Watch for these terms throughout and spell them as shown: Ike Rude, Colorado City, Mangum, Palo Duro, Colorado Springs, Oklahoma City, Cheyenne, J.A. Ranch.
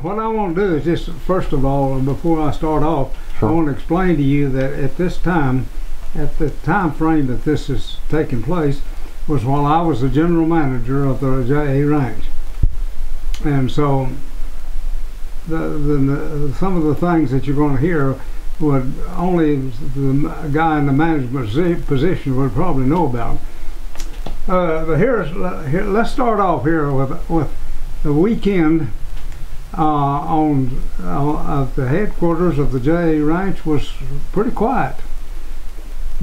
What I want to do is just, first of all, and before I start off, sure, I want to explain to you that at this time, at the time frame that this is taking place, was while I was the general manager of the J.A. Ranch. And so some of the things that you're going to hear would only the guy in the management position would probably know about. But let's start off here with the weekend at the headquarters of the J.A. Ranch was pretty quiet,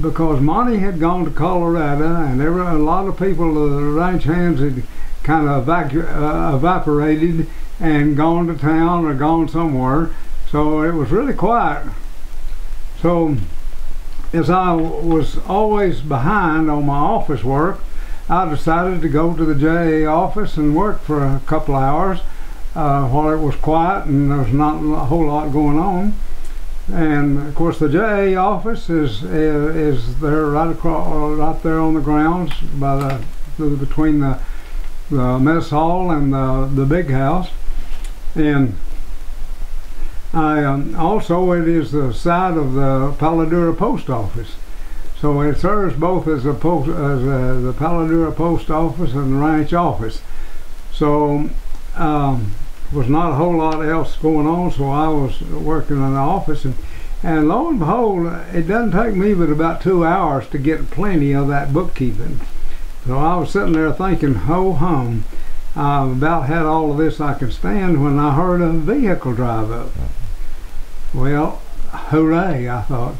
because Monty had gone to Colorado, and there were a lot of people, the ranch hands had kind of evaporated and gone to town or gone somewhere, so it was really quiet. So as I was always behind on my office work, I decided to go to the J.A. office and work for a couple hours while it was quiet and there was not a whole lot going on. And of course the J.A. office is there right across, right there on the grounds by the between the mess hall and the big house. And I also, it is the site of the Palo Duro post office, so it serves both as the Palo Duro post office and the ranch office. So was not a whole lot else going on, so I was working in the office, and lo and behold, it doesn't take me but about 2 hours to get plenty of that bookkeeping. So I was sitting there thinking, ho hum, I've about had all of this I can stand, when I heard a vehicle drive up. Well, hooray, I thought.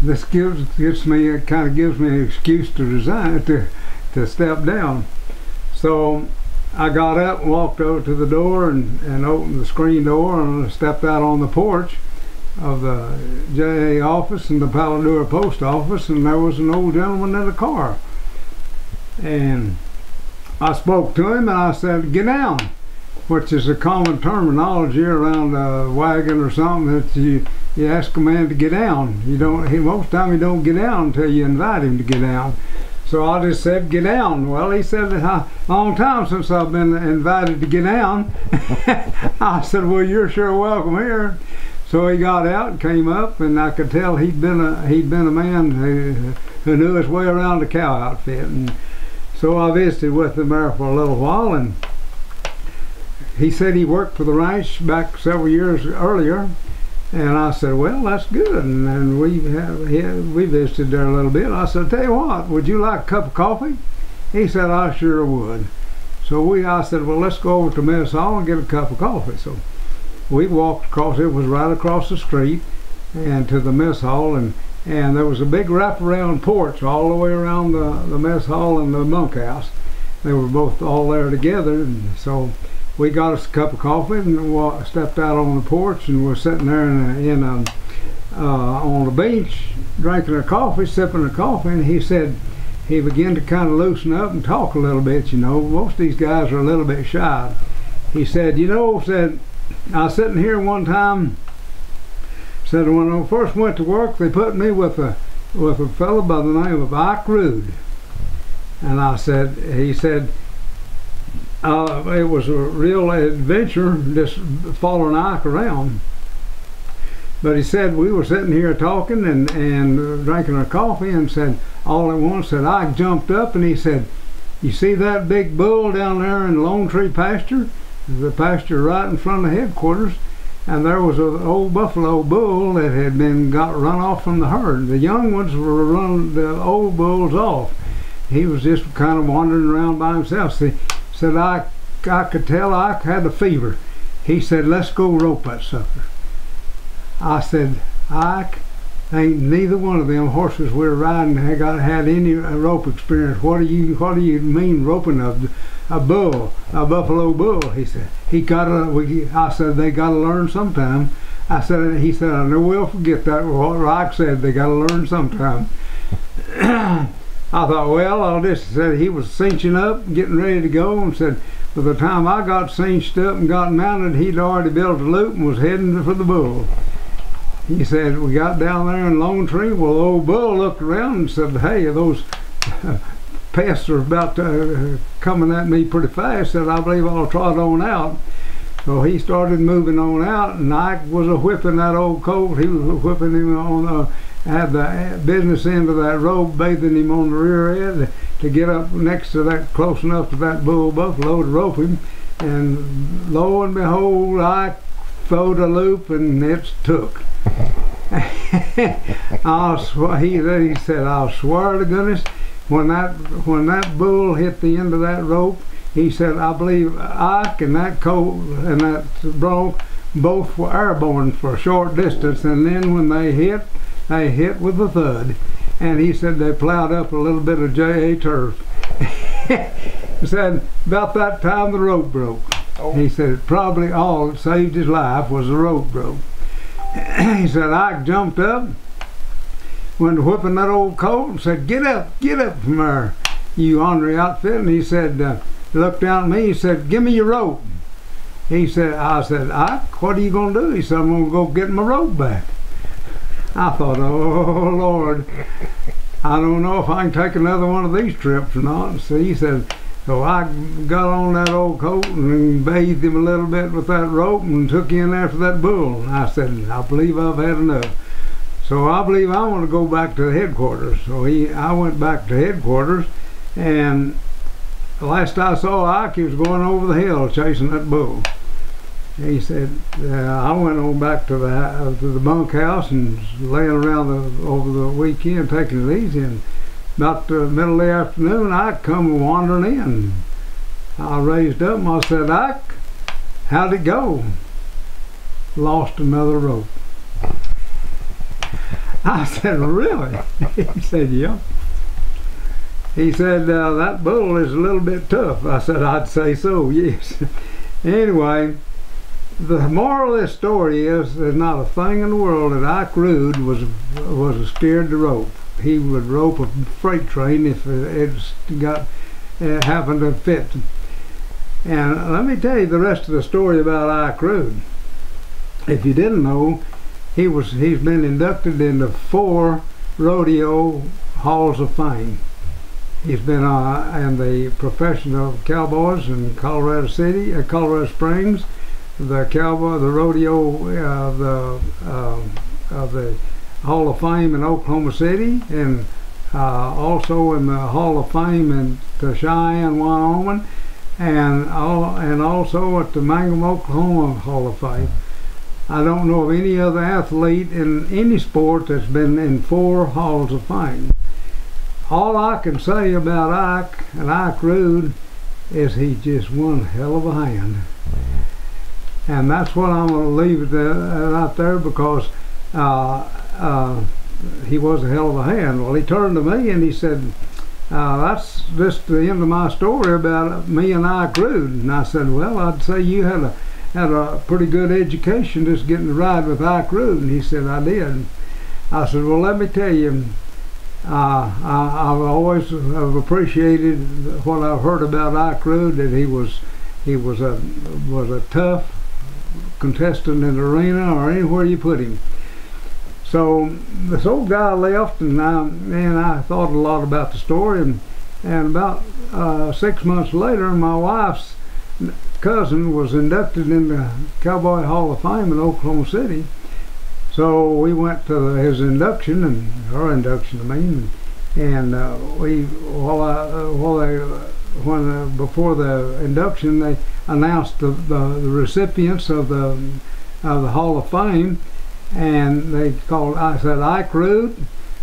This kind of gives me an excuse to resign, to step down. So I got up and walked over to the door and opened the screen door and stepped out on the porch of the J.A. office and the Palo Duro post office, and there was an old gentleman in a car. And I spoke to him and I said, "Get down," which is a common terminology around a wagon or something, that you ask a man to get down. You don't, most of the time he don't get down until you invite him to get down. So I just said, "Get down." Well, he said, "A long time since I've been invited to get down." I said, "Well, you're sure welcome here." So he got out and came up, and I could tell he'd been a man who knew his way around a cow outfit. And so I visited with him there for a little while, and he said he worked for the ranch back several years earlier. And I said, "Well, that's good." And we visited there a little bit. I said, "Tell you what, would you like a cup of coffee?" He said, "I sure would." So I said, "Well, let's go over to Mess Hall and get a cup of coffee." So we walked across, it was right across the street, and to the Mess Hall, and there was a big wraparound porch all the way around the Mess Hall and the bunkhouse. They were both all there together, and so we got us a cup of coffee and stepped out on the porch, and we're sitting there on the bench drinking our coffee, sipping our coffee. And he said he began to kind of loosen up and talk a little bit. You know, most of these guys are a little bit shy. He said, "You know," said, "I was sitting here one time," said, "when I first went to work, they put me with a fellow by the name of Ike Rude." And I said, he said, "It was a real adventure just following Ike around." But he said we were sitting here talking and drinking our coffee, and said all at once that Ike jumped up and he said, "You see that big bull down there in the Lone Tree pasture? The pasture right in front of the headquarters. And there was an old buffalo bull that had been got run off from the herd. The young ones were running the old bulls off. He was just kind of wandering around by himself." See, said I could tell Ike had a fever. He said, "Let's go rope that sucker." I said, "Ike, ain't neither one of them horses we're riding had any rope experience. What do you mean roping a bull, a buffalo bull?" He said, I said, "They gotta learn sometime." I said, he said, "I never will forget that." Well, Ike said they gotta learn sometime. I thought, well, all this, said he was cinching up, getting ready to go, and said by the time I got cinched up and got mounted, he'd already built a loop and was heading for the bull. He said we got down there in Lone Tree. Well, the old bull looked around and said, "Hey, those pests are about coming at me pretty fast." Said, "I believe I'll trot on out." So he started moving on out, and Ike was a whipping that old colt. He was whipping him on had the business end of that rope, bathing him on the rear end to get up next to that, close enough to that bull buffalo to rope him. And lo and behold, Ike throwed a loop, and it's took. He said, "I'll swear to goodness, when that bull hit the end of that rope," he said, "I believe Ike and that colt and that bronc both were airborne for a short distance, and then when they hit with a thud." And he said they plowed up a little bit of J.A. turf. He said about that time the rope broke. Oh. He said probably all that saved his life was the rope broke. He said Ike jumped up, went whipping that old colt, and said, get up from there, you ornery outfit." And he said, looked down at me, he said, "Give me your rope." He said, I said, "Ike, what are you going to do?" He said, "I'm going to go get my rope back." I thought, oh Lord, I don't know if I can take another one of these trips or not. So he said, so I got on that old colt and bathed him a little bit with that rope and took in after that bull. And I said, I believe I've had enough. So I believe I want to go back to the headquarters. So I went back to headquarters, and the last I saw Ike, he was going over the hill chasing that bull. He said, I went on back to the bunkhouse and laying around over the weekend taking it easy. And about the middle of the afternoon, Ike come wandering in. I raised up and I said, "Ike, how'd it go?" "Lost another rope." I said, "Really?" He said, "Yeah." He said, "That bull is a little bit tough." I said, "I'd say so, yes." Anyway, the moral of this story is there's not a thing in the world that Ike Rude was steered to rope. He would rope a freight train if it happened to fit. And let me tell you the rest of the story about Ike Rude. If you didn't know, he's been inducted into 4 rodeo halls of fame. He's been in the profession of cowboys in Colorado City, Colorado Springs, the cowboy, the rodeo of the Hall of Fame in Oklahoma City, and also in the Hall of Fame in Cheyenne, Wyoming, and also at the Mangum, Oklahoma Hall of Fame. I don't know of any other athlete in any sport that's been in 4 halls of fame. All I can say about Ike and Ike Rude is he's just one hell of a hand. And that's what I'm going to leave it out there, because he was a hell of a hand. Well, he turned to me and he said, "That's just the end of my story about me and Ike Rude." And I said, "Well, I'd say you had a pretty good education just getting to ride with Ike Rude." And he said, "I did." I said, "Well, let me tell you, I've always appreciated what I've heard about Ike Rude, that he was a tough contestant in the arena or anywhere you put him." So this old guy left, and I thought a lot about the story, and about 6 months later, my wife's cousin was inducted in the Cowboy Hall of Fame in Oklahoma City. So we went to his induction, and her induction, I mean, and before the induction, they announced the recipients of the Hall of Fame, and they called. I said, "Ike Rude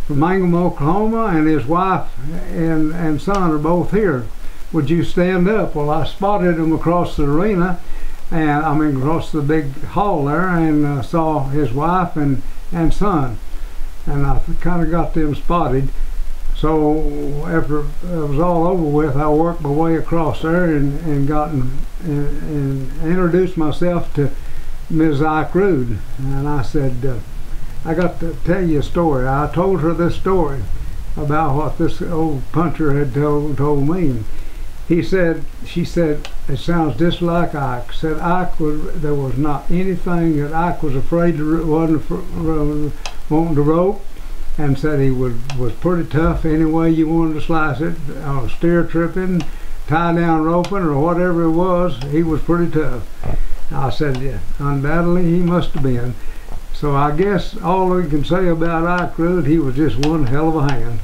from Mangum, Oklahoma, and his wife and son are both here. Would you stand up?" Well, I spotted him across the arena, and I mean across the big hall there, and saw his wife and son, and I kind of got them spotted. So after it was all over with, I worked my way across there and introduced myself to Ms. Ike Rude, and I said, "I got to tell you a story." I told her this story about what this old puncher had told me. She said, "It sounds just like Ike." Said Ike was, there was not anything that Ike was afraid to, wasn't wanting to rope. And said he was pretty tough any way you wanted to slice it, steer tripping, tie down roping, or whatever it was, he was pretty tough. I said, yeah, undoubtedly he must have been. So I guess all we can say about Ike Rude, he was just one hell of a hand.